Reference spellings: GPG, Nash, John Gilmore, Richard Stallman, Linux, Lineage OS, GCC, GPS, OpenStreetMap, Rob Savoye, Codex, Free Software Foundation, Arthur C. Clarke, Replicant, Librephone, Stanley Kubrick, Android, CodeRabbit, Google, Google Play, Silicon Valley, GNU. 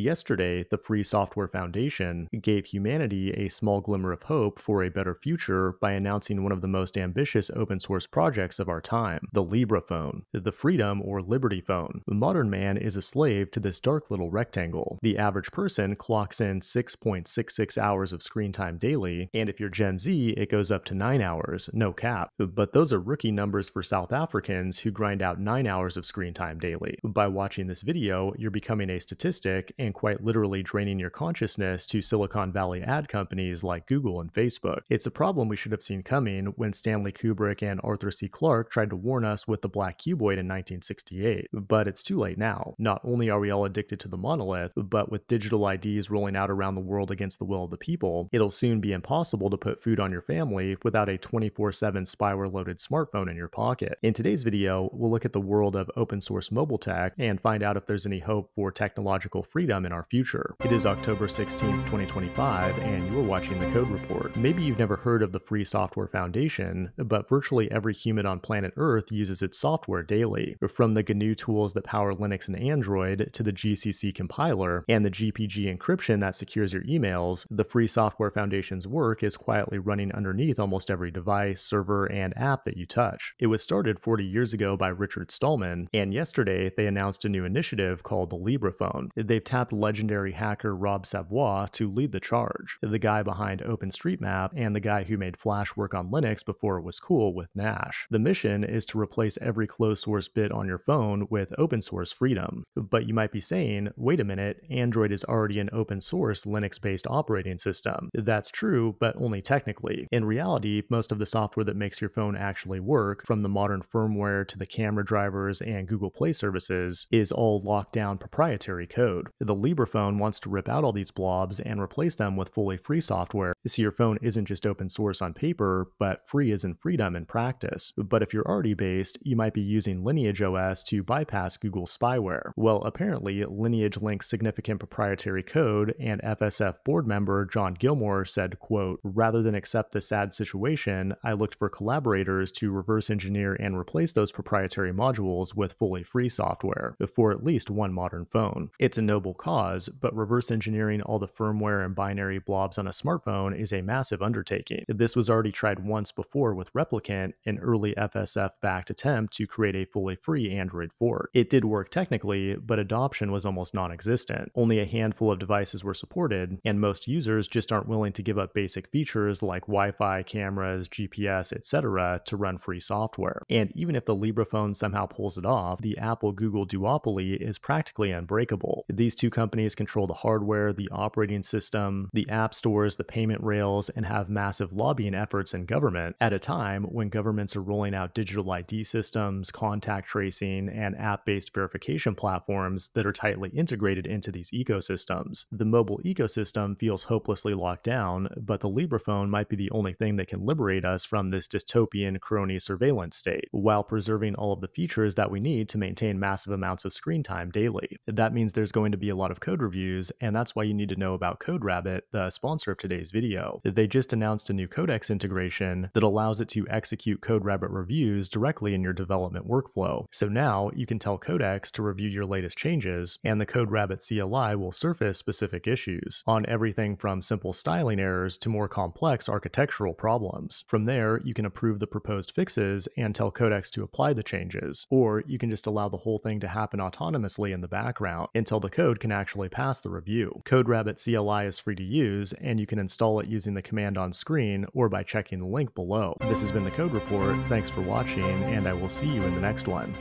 Yesterday, the Free Software Foundation gave humanity a small glimmer of hope for a better future by announcing one of the most ambitious open source projects of our time, the Librephone, the Freedom or Liberty Phone. The modern man is a slave to this dark little rectangle. The average person clocks in 6.66 hours of screen time daily, and if you're Gen Z, it goes up to 9 hours, no cap. But those are rookie numbers for South Africans who grind out 9 hours of screen time daily. By watching this video, you're becoming a statistic and quite literally draining your consciousness to Silicon Valley ad companies like Google and Facebook. It's a problem we should have seen coming when Stanley Kubrick and Arthur C. Clarke tried to warn us with the black cuboid in 1968, but it's too late now. Not only are we all addicted to the monolith, but with digital IDs rolling out around the world against the will of the people, it'll soon be impossible to put food on your family without a 24/7 spyware-loaded smartphone in your pocket. In today's video, we'll look at the world of open source mobile tech and find out if there's any hope for technological freedom in our future. It is October 16th, 2025, and you're watching the Code Report. Maybe you've never heard of the Free Software Foundation, but virtually every human on planet Earth uses its software daily. From the GNU tools that power Linux and Android to the GCC compiler and the GPG encryption that secures your emails, the Free Software Foundation's work is quietly running underneath almost every device, server, and app that you touch. It was started 40 years ago by Richard Stallman, and yesterday they announced a new initiative called the Librephone. They've tapped legendary hacker Rob Savoye to lead the charge, the guy behind OpenStreetMap and the guy who made Flash work on Linux before it was cool with Nash. The mission is to replace every closed source bit on your phone with open source freedom. But you might be saying, wait a minute, Android is already an open source Linux-based operating system. That's true, but only technically. In reality, most of the software that makes your phone actually work, from the modern firmware to the camera drivers and Google Play services, is all locked down proprietary code. The Librephone wants to rip out all these blobs and replace them with fully free software, so your phone isn't just open source on paper, but free as in freedom in practice. But if you're already based, you might be using Lineage OS to bypass Google spyware. Well, apparently, Lineage links significant proprietary code, and FSF board member John Gilmore said, quote, "Rather than accept the sad situation, I looked for collaborators to reverse engineer and replace those proprietary modules with fully free software, for at least one modern phone. It's a noble cause, but reverse engineering all the firmware and binary blobs on a smartphone is a massive undertaking. This was already tried once before with Replicant, an early FSF-backed attempt to create a fully free Android fork. It did work technically, but adoption was almost non-existent. Only a handful of devices were supported, and most users just aren't willing to give up basic features like Wi-Fi, cameras, GPS, etc. to run free software. And even if the Librephone somehow pulls it off, the Apple-Google duopoly is practically unbreakable. These two companies control the hardware, the operating system, the app stores, the payment rails, and have massive lobbying efforts in government at a time when governments are rolling out digital ID systems, contact tracing, and app-based verification platforms that are tightly integrated into these ecosystems. The mobile ecosystem feels hopelessly locked down, but the Librephone might be the only thing that can liberate us from this dystopian crony surveillance state, while preserving all of the features that we need to maintain massive amounts of screen time daily. That means there's going to be a lot of code reviews, and that's why you need to know about CodeRabbit, the sponsor of today's video. They just announced a new Codex integration that allows it to execute CodeRabbit reviews directly in your development workflow. So now you can tell Codex to review your latest changes, and the CodeRabbit CLI will surface specific issues on everything from simple styling errors to more complex architectural problems. From there, you can approve the proposed fixes and tell Codex to apply the changes, or you can just allow the whole thing to happen autonomously in the background until the code can actually pass the review. CodeRabbit CLI is free to use, and you can install it using the command on screen or by checking the link below. This has been the Code Report. Thanks for watching, and I will see you in the next one.